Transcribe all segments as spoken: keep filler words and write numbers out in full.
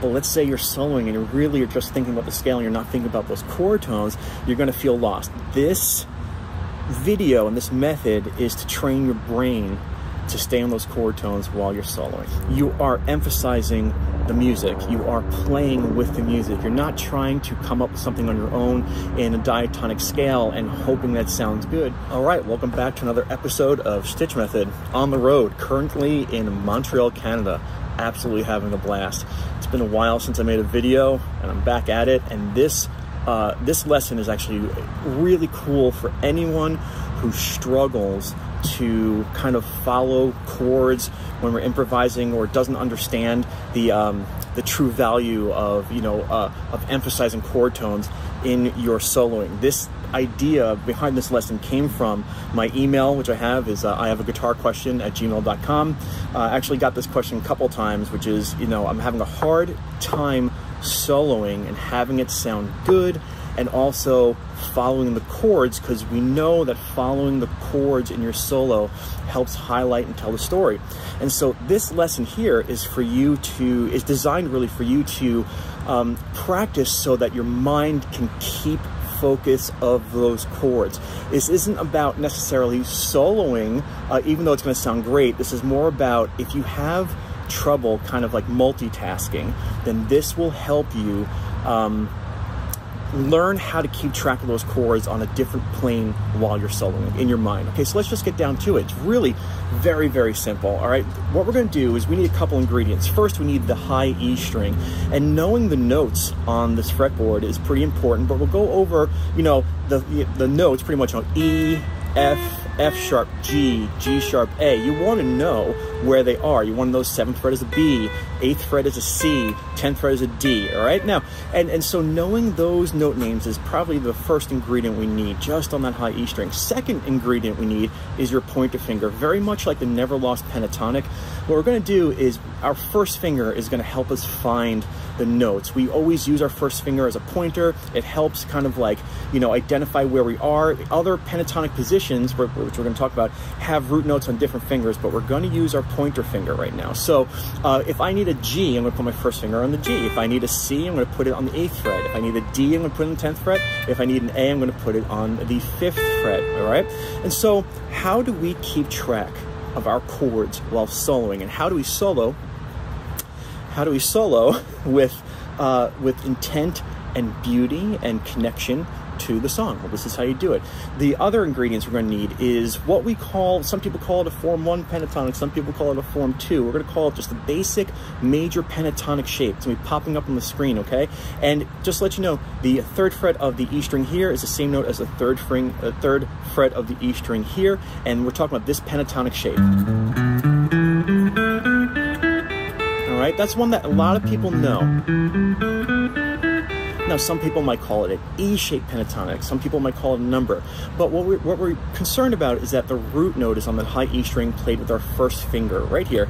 But let's say you're soloing and you really are just thinking about the scale and you're not thinking about those core tones, you're going to feel lost. This video and this method is to train your brain to stay on those chord tones while you're soloing. You are emphasizing the music. You are playing with the music. You're not trying to come up with something on your own in a diatonic scale and hoping that sounds good. All right, welcome back to another episode of Stitch Method. On the road, currently in Montreal, Canada. Absolutely having a blast. It's been a while since I made a video and I'm back at it, and this uh, this lesson is actually really cool for anyone who struggles to kind of follow chords when we're improvising, or doesn't understand the um, the true value of you know uh, of emphasizing chord tones in your soloing. This idea behind this lesson came from my email, which I have is uh, I have a guitar question at gmail dot com. Uh, I actually got this question a couple times, which is you know I'm having a hard time soloing and having it sound good, and also following the chords, because we know that following the chords in your solo helps highlight and tell the story. And so this lesson here is for you to, is designed really for you to um, practice so that your mind can keep focus of those chords. This isn't about necessarily soloing, uh, even though it's gonna sound great. This is more about if you have trouble kind of like multitasking, then this will help you um, learn how to keep track of those chords on a different plane while you're soloing in your mind. Okay, so let's just get down to it. It's really very, very simple, all right? What we're gonna do is we need a couple ingredients. First, we need the high E string, and knowing the notes on this fretboard is pretty important, but we'll go over, you know, the, the notes pretty much on E, F, F sharp, G, G sharp, A. You want to know where they are. You want to know seventh fret is a B, eighth fret is a C, tenth fret is a D, all right? Now, and, and so knowing those note names is probably the first ingredient we need, just on that high E string. Second ingredient we need is your pointer finger, very much like the Never Lost Pentatonic. What we're going to do is our first finger is going to help us find the notes. We always use our first finger as a pointer. It helps kind of like, you know, identify where we are. The other pentatonic positions, where which we're going to talk about, have root notes on different fingers, but we're going to use our pointer finger right now. So uh, if I need a G, I'm going to put my first finger on the G. If I need a C, I'm going to put it on the eighth fret. If I need a D, I'm going to put it on the tenth fret. If I need an A, I'm going to put it on the fifth fret, all right? And so how do we keep track of our chords while soloing? And how do we solo? How do we solo with, uh, with intent and beauty and connection to the song? Well, this is how you do it. The other ingredients we're going to need is what we call, some people call it a form one pentatonic, some people call it a form two. We're going to call it just the basic major pentatonic shape. It's going to be popping up on the screen, okay? And just to let you know, the third fret of the E string here is the same note as the third, fring, uh, third fret of the E string here, and we're talking about this pentatonic shape. All right, that's one that a lot of people know. Now, some people might call it an E-shaped pentatonic. Some people might call it a number. But what we're, what we're concerned about is that the root note is on that high E string played with our first finger right here.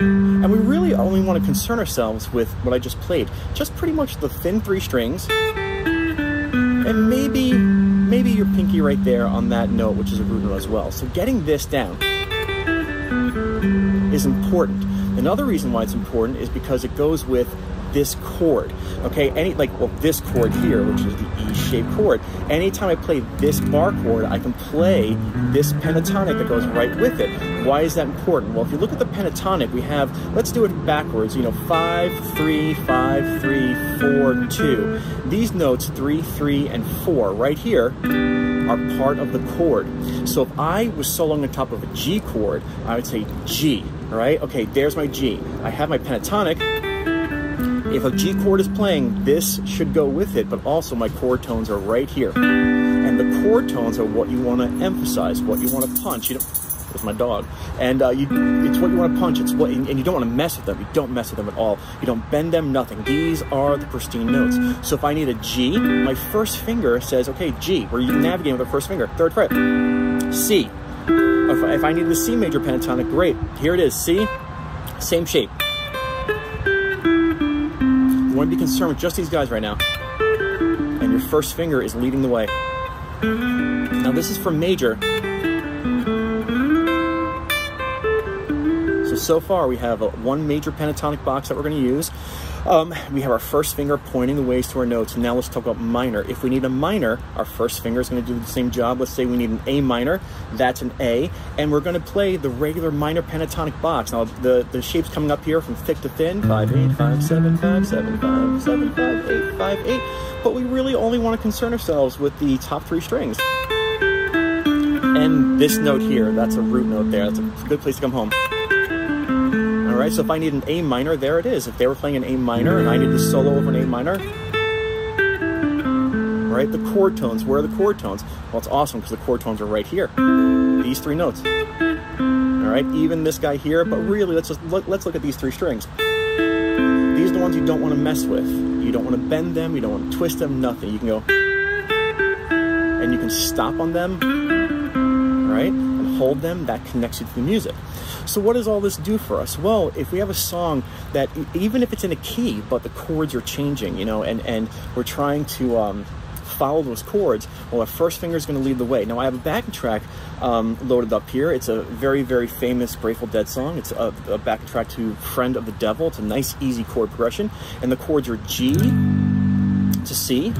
And we really only want to concern ourselves with what I just played. Just pretty much the thin three strings. And maybe, maybe your pinky right there on that note, which is a root note as well. So getting this down is important. Another reason why it's important is because it goes with this chord, okay? Any, like, well, this chord here, which is the E-shaped chord. Anytime I play this bar chord, I can play this pentatonic that goes right with it. Why is that important? Well, if you look at the pentatonic, we have, let's do it backwards, you know, five, three, five, three, four, two. These notes, three, three, and four, right here, are part of the chord. So if I was soloing on top of a G chord, I would say G, all right? Okay, there's my G. I have my pentatonic. If a G chord is playing, this should go with it, but also my chord tones are right here. And the chord tones are what you want to emphasize, what you want to punch. You know, there's my dog. And uh, you, it's what you want to punch, it's what, and you don't want to mess with them. You don't mess with them at all. You don't bend them, nothing. These are the pristine notes. So if I need a G, my first finger says, okay, G. We're navigating with our first finger, third fret. C. If, if I need the C major pentatonic, great. Here it is, C, same shape. You want to be concerned with just these guys right now. And your first finger is leading the way. Now this is for major. So So, so far we have a, one major pentatonic box that we're going to use. Um, we have our first finger pointing the ways to our notes. Now let's talk about minor. If we need a minor, our first finger is going to do the same job. Let's say we need an A minor. That's an A. And we're going to play the regular minor pentatonic box. Now the, the shape's coming up here from thick to thin. five, eight, five, seven, five, seven, five, seven, five, eight, five, eight. But we really only want to concern ourselves with the top three strings. And this note here, that's a root note there. That's a good place to come home. All right, so if I need an A minor, there it is. If they were playing an A minor and I need to solo over an A minor, right? The chord tones, where are the chord tones? Well, it's awesome because the chord tones are right here. These three notes. All right, even this guy here, but really, let's just look, let's look at these three strings. These are the ones you don't want to mess with. You don't want to bend them, you don't want to twist them, nothing. You can go, and you can stop on them, right? And hold them, that connects you to the music. So what does all this do for us? Well, if we have a song that, even if it's in a key, but the chords are changing, you know, and, and we're trying to um, follow those chords, well, our first finger is going to lead the way. Now, I have a backing track um, loaded up here. It's a very, very famous Grateful Dead song. It's a, a backing track to Friend of the Devil. It's a nice, easy chord progression. And the chords are G to C,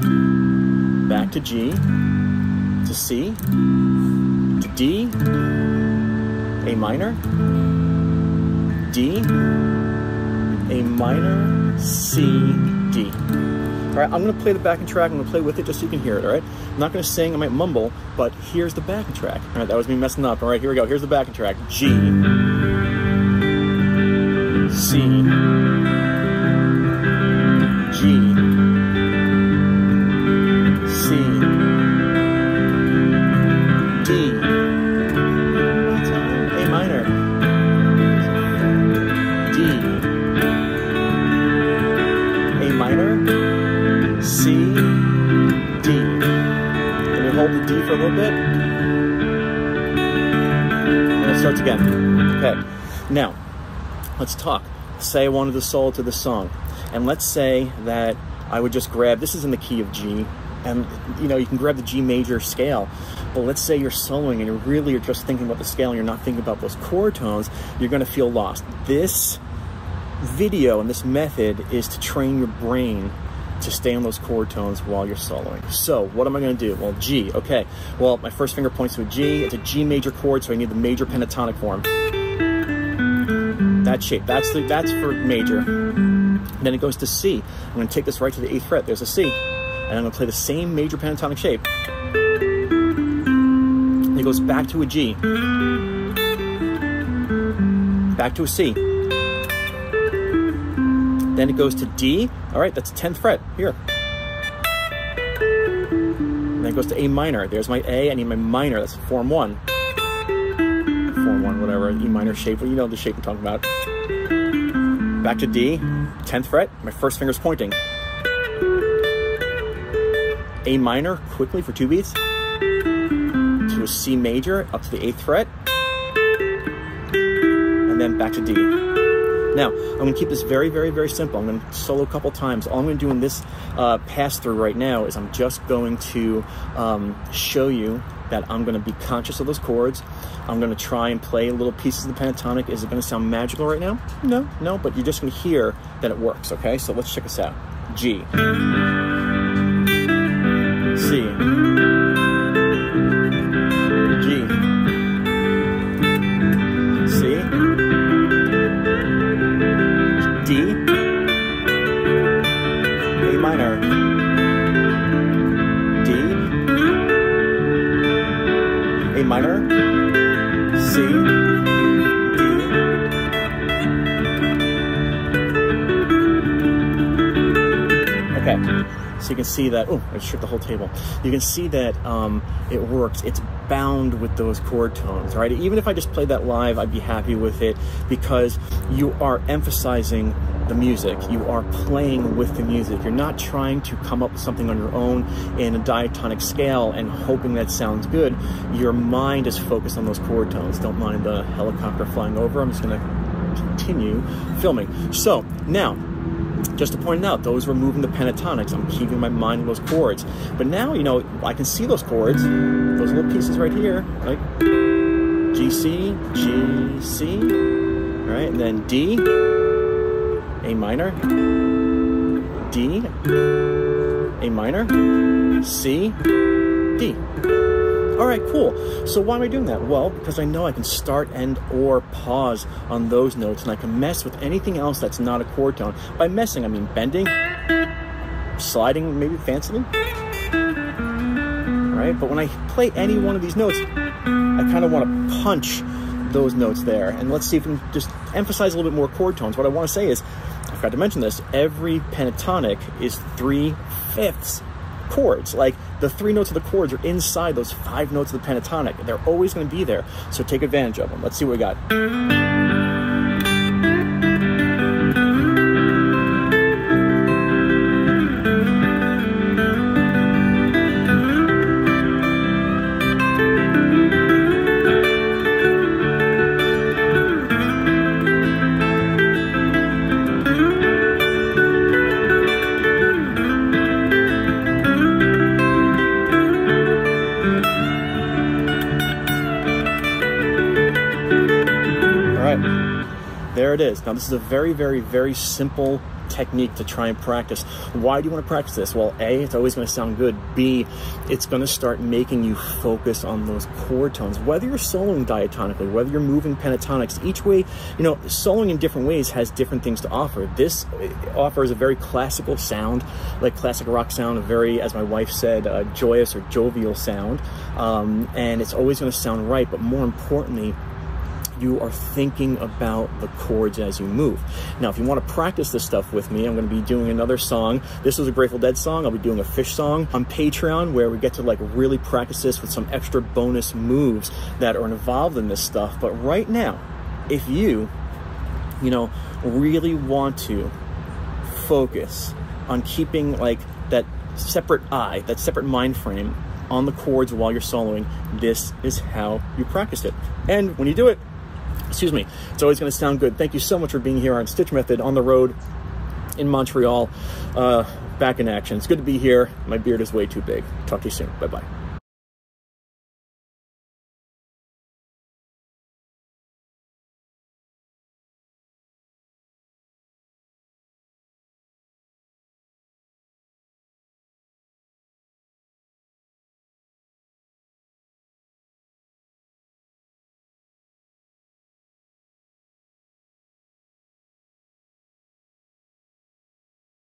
back to G, to C, to D, A minor, D, A minor, C, D. All right, I'm gonna play the backing track, I'm gonna play with it just so you can hear it, all right? I'm not gonna sing, I might mumble, but here's the backing track. All right, that was me messing up. All right, here we go, here's the backing track. G, C, G, C, D. For a little bit, and it starts again. Okay, now let's talk. Say I wanted to solo to the song, and let's say that I would just grab, this is in the key of G, and you know, you can grab the G major scale, but let's say you're soloing and you're really you're just thinking about the scale and you're not thinking about those chord tones, you're going to feel lost. This video and this method is to train your brain to stay on those chord tones while you're soloing. So what am I gonna do? Well, G, okay. Well, my first finger points to a G. It's a G major chord, so I need the major pentatonic form. That shape, that's, the, that's for major. And then it goes to C. I'm gonna take this right to the eighth fret, there's a C. And I'm gonna play the same major pentatonic shape. And it goes back to a G. Back to a C. Then it goes to D. All right, that's tenth fret here. And then it goes to A minor. There's my A. I need my minor. That's form one. Form one, whatever. E minor shape. Well, you know the shape I'm talking about. Back to D. tenth fret. My first finger's pointing. A minor quickly for two beats. To a C major up to the eighth fret. And then back to D. Now, I'm going to keep this very, very, very simple. I'm going to solo a couple times. All I'm going to do in this uh, pass-through right now is I'm just going to um, show you that I'm going to be conscious of those chords. I'm going to try and play little pieces of the pentatonic. Is it going to sound magical right now? No, no, but you're just going to hear that it works, okay? So let's check this out. G. C. So you can see that, oh, I shook the whole table. You can see that um, it works. It's bound with those chord tones, right? Even if I just played that live, I'd be happy with it because you are emphasizing the music. You are playing with the music. You're not trying to come up with something on your own in a diatonic scale and hoping that sounds good. Your mind is focused on those chord tones. Don't mind the helicopter flying over. I'm just going to continue filming. So now, just to point out, those were moving the pentatonics. I'm keeping my mind on those chords. But now, you know, I can see those chords, those little pieces right here, like G, C, G, C, right? right? And then D, A minor, D, A minor, C, D. All right, cool. So why am I doing that? Well, because I know I can start and or pause on those notes, and I can mess with anything else that's not a chord tone. By messing, I mean bending, sliding, maybe fancily. All right, but when I play any one of these notes, I kind of want to punch those notes there. And let's see if we can just emphasize a little bit more chord tones. What I want to say is, I forgot to mention this, every pentatonic is three-fifths chords. Like, the three notes of the chords are inside those five notes of the pentatonic. They're always going to be there, so take advantage of them. Let's see what we got. There it is. Now, this is a very, very, very simple technique to try and practice. Why do you want to practice this? Well, A, it's always going to sound good. B, it's going to start making you focus on those chord tones. Whether you're soloing diatonically, whether you're moving pentatonics, each way, you know, soloing in different ways has different things to offer. This offers a very classical sound, like classic rock sound, a very, as my wife said, uh, joyous or jovial sound. Um, and it's always going to sound right, but more importantly, you are thinking about the chords as you move. Now, if you want to practice this stuff with me, I'm going to be doing another song. This is a Grateful Dead song. I'll be doing a Fish song on Patreon, where we get to like really practice this with some extra bonus moves that are involved in this stuff. But right now, if you, you know, really want to focus on keeping like that separate eye, that separate mind frame on the chords while you're soloing, this is how you practice it. And when you do it, excuse me, it's always going to sound good. Thank you so much for being here on Stitch Method, on the road, in Montreal, uh, back in action. It's good to be here. My beard is way too big. Talk to you soon. Bye-bye.